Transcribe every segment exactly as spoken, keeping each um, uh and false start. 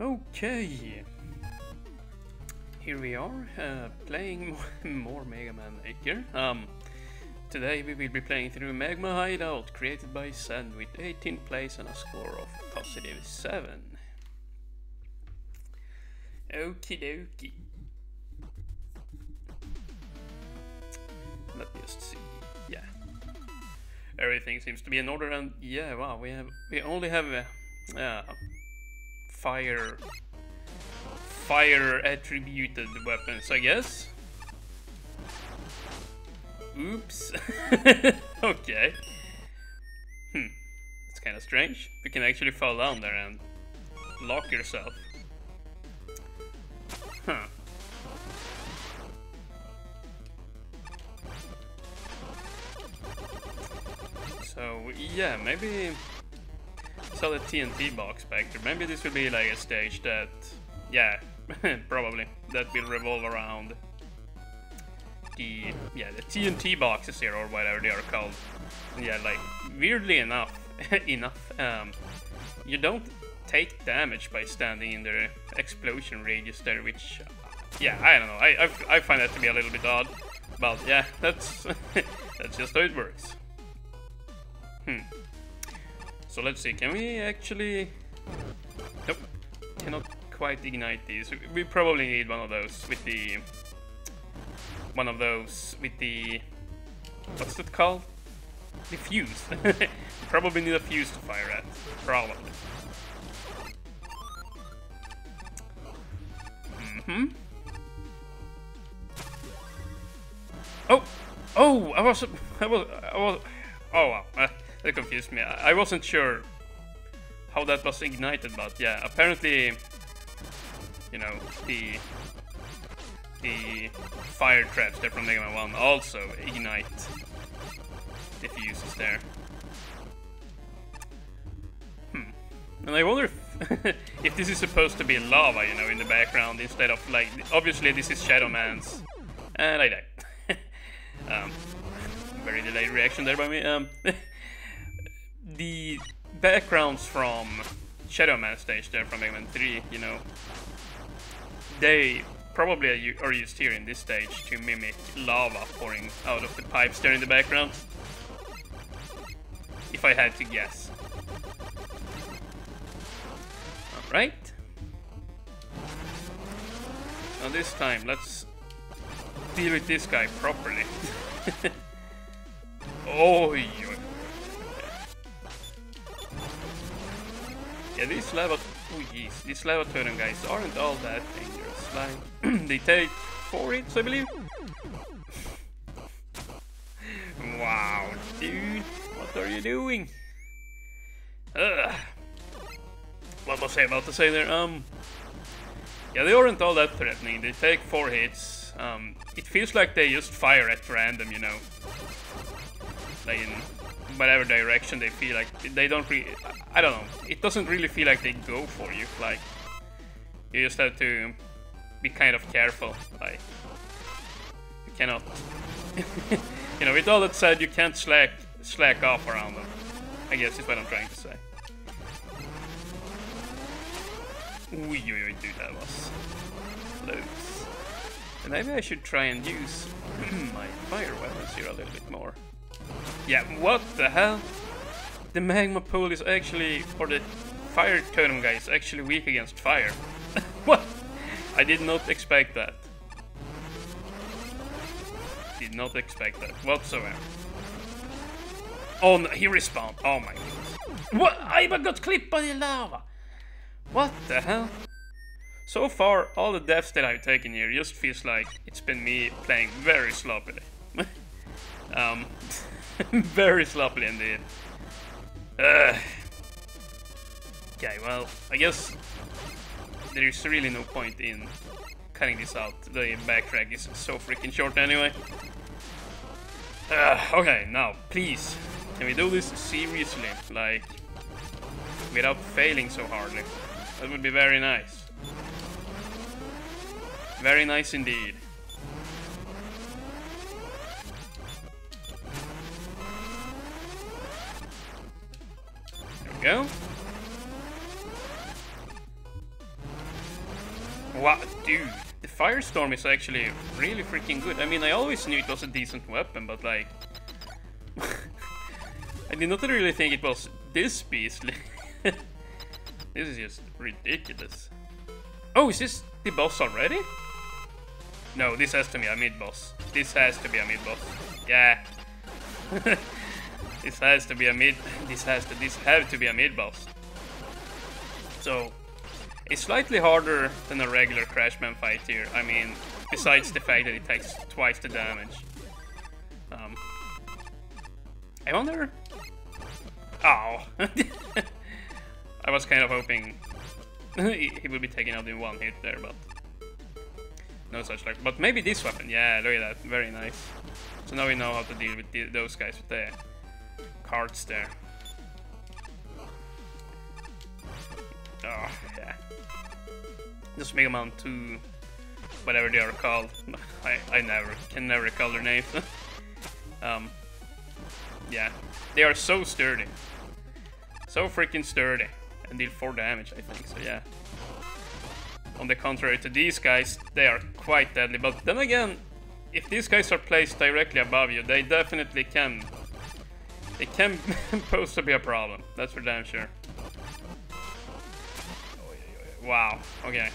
Okay, here we are, uh, playing more Mega Man Maker. Um, today we will be playing through Magma Hideout, created by Zen, with eighteen plays and a score of positive seven. Okie dokie. Let me just see. Yeah, everything seems to be in order, and yeah, wow, we have we only have a. Uh, Fire, fire attributed weapons, I guess. Oops. Okay. Hmm. It's kind of strange. You can actually fall down there and lock yourself. Huh. So yeah, maybe. Sell the T N T box back there. Maybe this will be like a stage that, yeah, probably that will revolve around the yeah the T N T boxes here, or whatever they are called. Yeah, like weirdly enough, enough um, you don't take damage by standing in the explosion radius there, which yeah I don't know I I, I find that to be a little bit odd, but yeah that's that's just how it works. Hmm. So let's see, can we actually... Nope, cannot quite ignite these. We probably need one of those with the... One of those with the... What's that called? The fuse. Probably need a fuse to fire at. Probably. Mm-hmm. Oh! Oh! I was... I was... I was... Oh wow. Uh, That confused me. I wasn't sure how that was ignited, but yeah, apparently, you know, the the fire traps there from Mega Man one also ignite the fuses there. Hmm. And I wonder if, if this is supposed to be lava, you know, in the background instead of like. Obviously, this is Shadow Man's, and I died. um, very delayed reaction there by me. Um. The backgrounds from Shadow Man stage there from Mega Man three, you know, they probably are used here in this stage to mimic lava pouring out of the pipes there in the background, if I had to guess. Alright. Now this time, let's deal with this guy properly. Oh, you. Yeah, these lava, oh jeez, these lava turtle guys aren't all that dangerous. Like, they take four hits, I believe. Wow, dude, what are you doing? Ugh. What was I about to say there? Um, yeah, they aren't all that threatening. They take four hits. Um, it feels like they just fire at random, you know, like in whatever direction they feel like. They don't really. I don't know. It doesn't really feel like they go for you. Like, you just have to be kind of careful. Like, you cannot. You know, with all that said, you can't slack slack off around them, I guess is what I'm trying to say. Ooh, dude, that was close. And maybe I should try and use my fire weapons here a little bit more. Yeah, what the hell? The magma pool is actually, or the fire totem guy is actually weak against fire. What? I did not expect that. Did not expect that whatsoever. Oh no, he respawned. Oh my goodness. What? I got clipped by the lava. What the hell? So far, all the deaths that I've taken here just feels like it's been me playing very sloppily. um, very sloppily indeed. Uh, okay, well, I guess there is really no point in cutting this out. The backtrack is so freaking short anyway. Uh, okay, now, please, can we do this seriously? Like, without failing so hardly. That would be very nice. Very nice indeed. Go. Wow, dude, the firestorm is actually really freaking good. I mean, I always knew it was a decent weapon, but like, I did not really think it was this beastly. This is just ridiculous. Oh, is this the boss already? No, this has to be a mid-boss. This has to be a mid-boss. Yeah. This has to be a mid. This has to. This have to be a mid-boss. So, it's slightly harder than a regular Crashman fight here. I mean, besides the fact that it takes twice the damage. Um. I wonder. Ow. I was kind of hoping he, he would be taken out in one hit there, but no such luck. But maybe this weapon, yeah, look at that, very nice. So now we know how to deal with the, those guys with the cards there. Oh, yeah. This Mega Man two, whatever they are called. I, I never, can never recall their name. um, yeah, they are so sturdy. So freaking sturdy. And deal four damage, I think, so yeah. On the contrary to these guys, they are quite deadly, but then again, if these guys are placed directly above you, they definitely can. They can pose to be a problem, that's for damn sure. Wow, okay.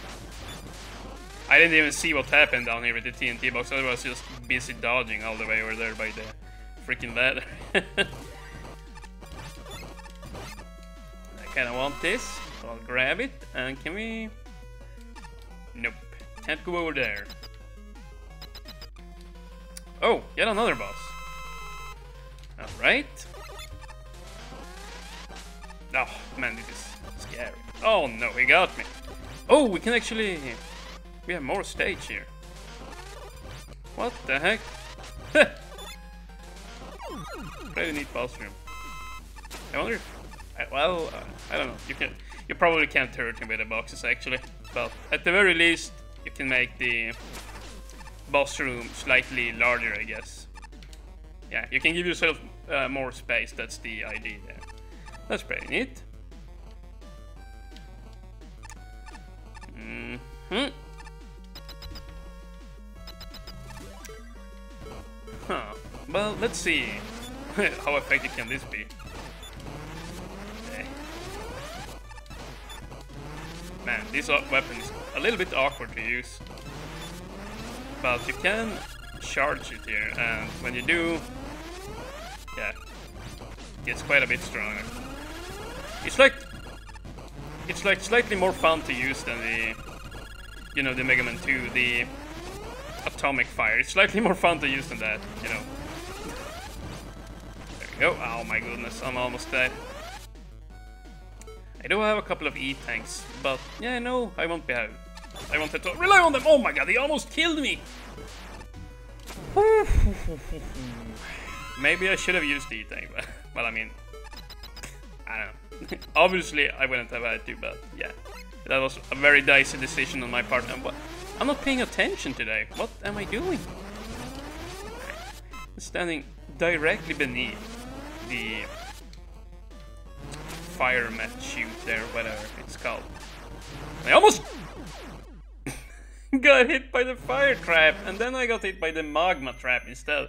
I didn't even see what happened down here with the T N T box, I was just busy dodging all the way over there by the freaking ladder. I kinda want this, so I'll grab it, and can we... Nope, can't go over there. Oh, yet another boss. Alright. Oh, man, this is scary. Oh no, he got me. Oh, we can actually... We have more stage here. What the heck? Pretty neat boss room. I wonder if... Well, uh, I don't know. You can, you probably can't hurt him with the boxes actually, but at the very least, you can make the boss room slightly larger, I guess. Yeah, you can give yourself uh, more space. That's the idea there. That's pretty neat. Mm-hmm. Huh. Well, let's see how effective can this be. Man, this weapon is a little bit awkward to use, but you can charge it here, and when you do, yeah, it gets quite a bit stronger. It's like, it's like slightly more fun to use than the, you know, the Mega Man two, the Atomic Fire. It's slightly more fun to use than that, you know. There we go. Oh my goodness, I'm almost dead. I do have a couple of E-tanks, but yeah, no, I won't be out. I wanted to rely on them. Oh my god, they almost killed me! Maybe I should have used the E-tank, but well, I mean, I don't know. Obviously, I wouldn't have had to, but yeah, that was a very dicey decision on my part. And what? I'm not paying attention today. What am I doing? I'm standing directly beneath the fire match shoot there, whatever it's called. I almost got hit by the fire trap, and then I got hit by the magma trap instead,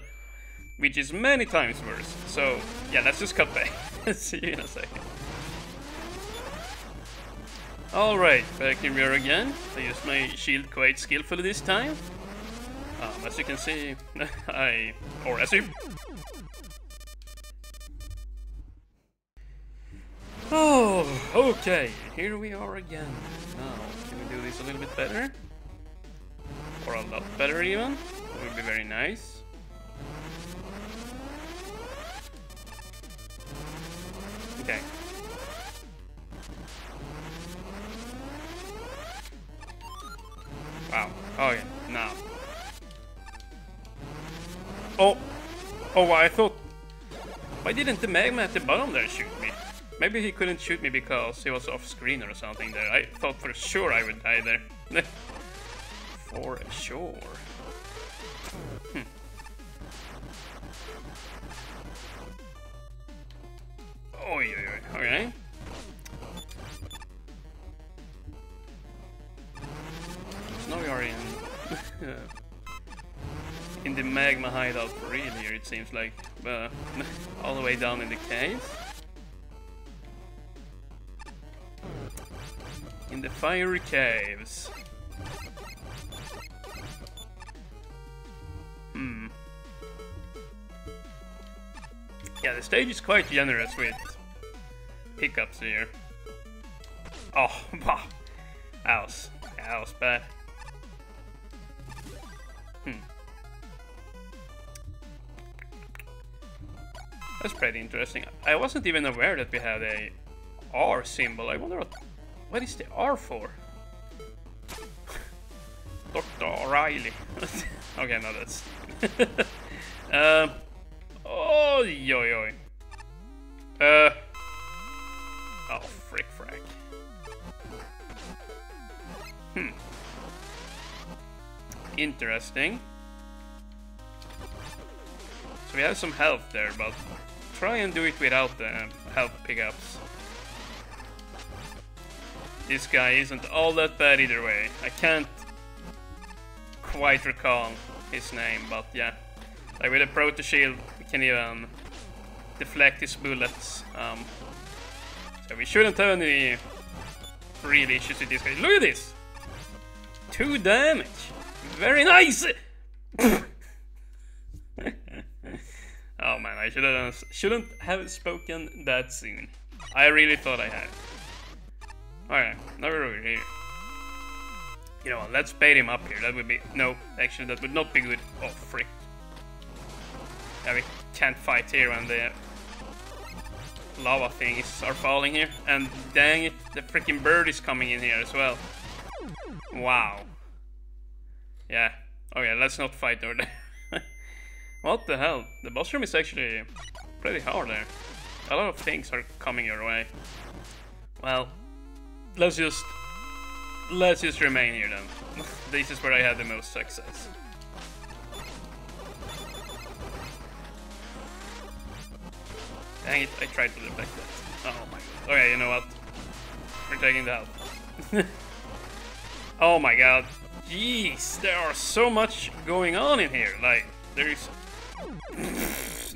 which is many times worse. So yeah, let's just cut back. See you in a second. Alright, back in here again. I used my shield quite skillfully this time. Um, as you can see, I... or as you... Oh, okay, here we are again. Now, can we do this a little bit better? Or a lot better even? That would be very nice. Okay. Wow, okay, now. Oh, oh, I thought... Why didn't the magma at the bottom there shoot me? Maybe he couldn't shoot me because he was off screen or something there. I thought for sure I would die there. For sure. Hmm. Oh, yeah, yeah. Okay. uh, in the Magma Hideout for real here, it seems like, uh, all the way down in the cave. In the fiery caves. Hmm. Yeah, the stage is quite generous with pickups here. Oh, bah. That was, that was bad. Hmm. That's pretty interesting. I wasn't even aware that we had a R symbol. I wonder what, what is the R for? Doctor O'Reilly. Okay, no, that's... um, oh, yo, yo. Uh... Oh, frick, frack. Hmm. Interesting. So we have some health there, but try and do it without the uh, health pickups. This guy isn't all that bad either way. I can't quite recall his name, but yeah. Like with a proto shield, we can even deflect his bullets. Um, so we shouldn't have any real issues with this guy. Look at this! Two damage! Very nice! Oh man, I shouldn't have, shouldn't have spoken that soon. I really thought I had. Alright, now we're over here. You know what, let's bait him up here. That would be... No, actually that would not be good. Oh, frick. Yeah, we can't fight here when the lava things are falling here. And dang it, the freaking bird is coming in here as well. Wow. Yeah. Okay, let's not fight over there. What the hell? The boss room is actually pretty hard there. A lot of things are coming your way. Well... Let's just... Let's just remain here then. This is where I had the most success. Dang it, I tried to deflect that. Oh my god. Okay, you know what? We're taking the help. Oh my god. Jeez, there are so much going on in here. Like, there is...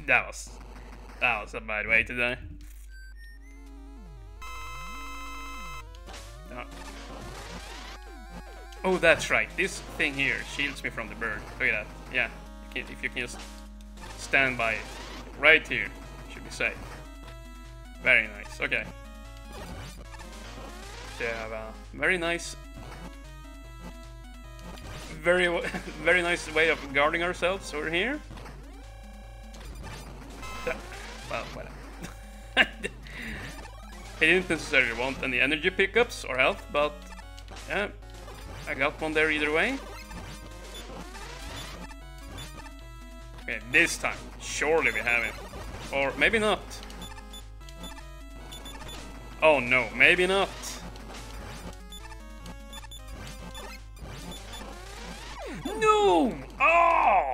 That was... That was a bad way to die. No. Oh, that's right. This thing here shields me from the bird. Look at that. Yeah, you can, if you can just stand by it. Right here. Should be safe. Very nice. Okay. Yeah, well, very nice. Very, very nice way of guarding ourselves over here. Yeah. Well, whatever. I didn't necessarily want any energy pickups or health, but yeah, I got one there either way. Okay, this time, surely we have it. Or maybe not. Oh no, maybe not. No! Oh!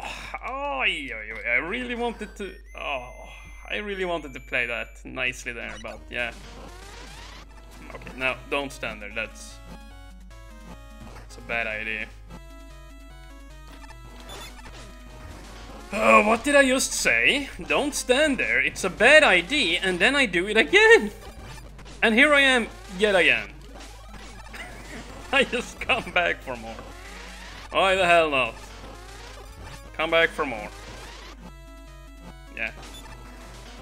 Oh, I really wanted to... Oh, I really wanted to play that nicely there, but yeah. Okay, now don't stand there, that's, that's a bad idea. Oh, what did I just say? Don't stand there, it's a bad idea, and then I do it again! And here I am, yet again. I just come back for more. Why the hell not? Come back for more. Yeah.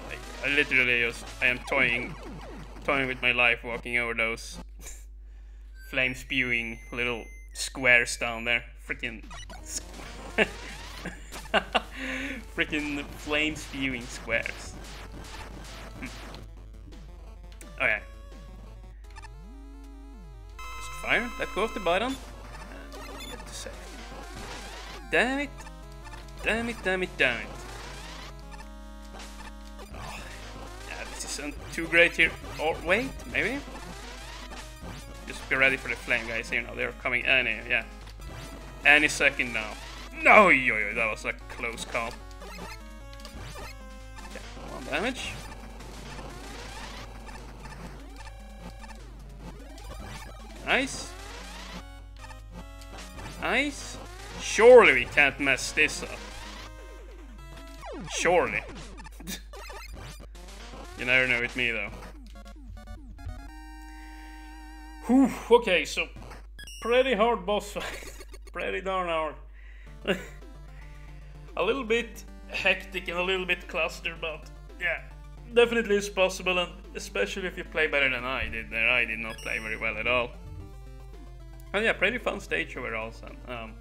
I, I literally just, I am toying... toying with my life walking over those flame spewing little squares down there. Freaking squ freaking flame spewing squares. Hmm. Okay. Just fire, let go of the button. And get to safety. Damn it. Damn it, damn it, damn it. Isn't too great here. Or wait, maybe? Just be ready for the flame guys here now. They're coming any, yeah. Any second now. No, yo, yo, that was a close call. Yeah, one damage. Nice. Nice. Surely we can't mess this up. Surely. You never know with me, though. Whew, okay, so... pretty hard boss fight. Pretty darn hard. A little bit hectic and a little bit clustered, but... yeah, definitely it's possible, and especially if you play better than I did there. I did not play very well at all. And yeah, pretty fun stage overall, son. Um,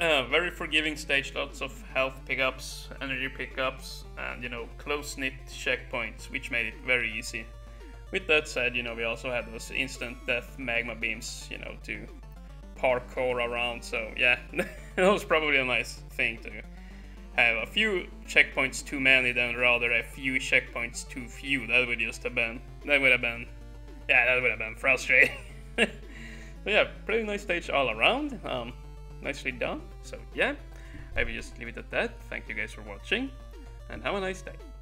uh, very forgiving stage, lots of health pickups, energy pickups, and, you know, close-knit checkpoints, which made it very easy. With that said, you know, we also had those instant death magma beams, you know, to parkour around, so yeah, that was probably a nice thing to have a few checkpoints too many than rather a few checkpoints too few. That would just have been, that would have been, yeah, that would have been frustrating. But yeah, pretty nice stage all around, um, nicely done, so yeah, I will just leave it at that. Thank you guys for watching, and have a nice day.